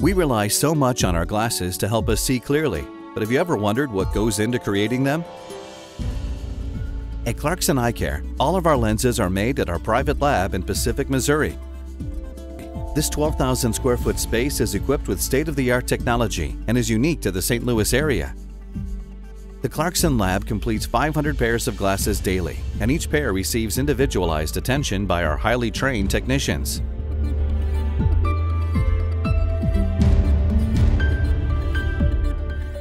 We rely so much on our glasses to help us see clearly, but have you ever wondered what goes into creating them? At Clarkson Eye Care, all of our lenses are made at our private lab in Pacific, Missouri. This 12,000 square foot space is equipped with state-of-the-art technology and is unique to the St. Louis area. The Clarkson Lab completes 500 pairs of glasses daily, and each pair receives individualized attention by our highly trained technicians.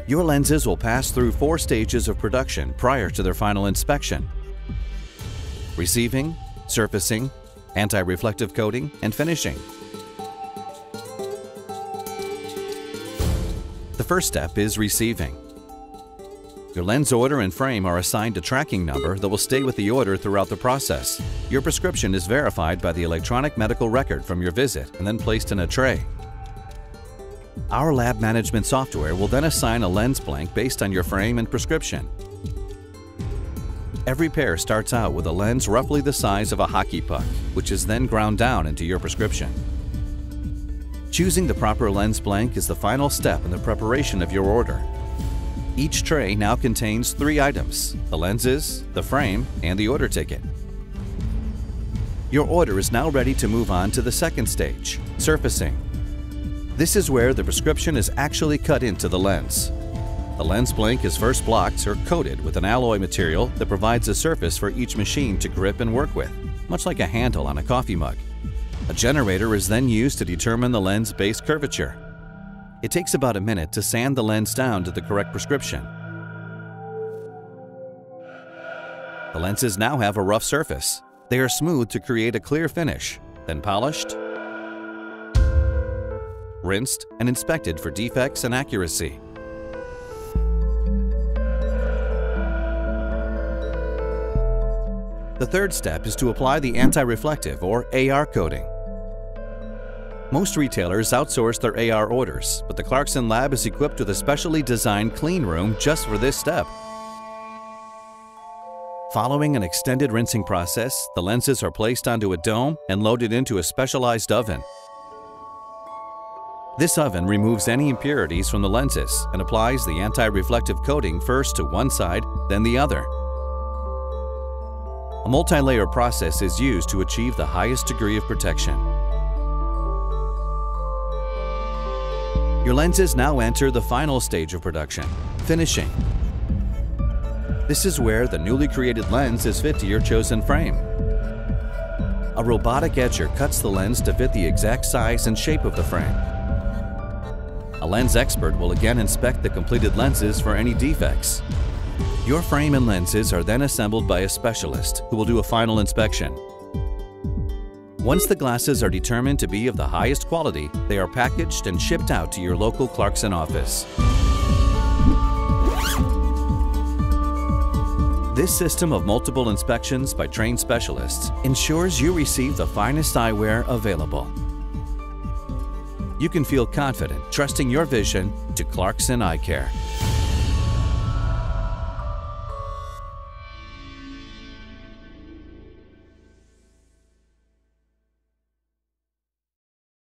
Your lenses will pass through 4 stages of production prior to their final inspection: receiving, surfacing, anti-reflective coating, and finishing. The first step is receiving. Your lens order and frame are assigned a tracking number that will stay with the order throughout the process. Your prescription is verified by the electronic medical record from your visit and then placed in a tray. Our lab management software will then assign a lens blank based on your frame and prescription. Every pair starts out with a lens roughly the size of a hockey puck, which is then ground down into your prescription. Choosing the proper lens blank is the final step in the preparation of your order. Each tray now contains 3 items: the lenses, the frame, and the order ticket. Your order is now ready to move on to the second stage, surfacing. This is where the prescription is actually cut into the lens. The lens blank is first blocked or coated with an alloy material that provides a surface for each machine to grip and work with, much like a handle on a coffee mug. A generator is then used to determine the lens base curvature. It takes about a minute to sand the lens down to the correct prescription. The lenses now have a rough surface. They are smoothed to create a clear finish, then polished, rinsed, and inspected for defects and accuracy. The third step is to apply the anti-reflective or AR coating. Most retailers outsource their AR orders, but the Clarkson Lab is equipped with a specially designed clean room just for this step. Following an extended rinsing process, the lenses are placed onto a dome and loaded into a specialized oven. This oven removes any impurities from the lenses and applies the anti-reflective coating first to one side, then the other. A multi-layer process is used to achieve the highest degree of protection. Your lenses now enter the final stage of production, finishing. This is where the newly created lens is fit to your chosen frame. A robotic etcher cuts the lens to fit the exact size and shape of the frame. A lens expert will again inspect the completed lenses for any defects. Your frame and lenses are then assembled by a specialist who will do a final inspection. Once the glasses are determined to be of the highest quality, they are packaged and shipped out to your local Clarkson office. This system of multiple inspections by trained specialists ensures you receive the finest eyewear available. You can feel confident trusting your vision to Clarkson Eye Care.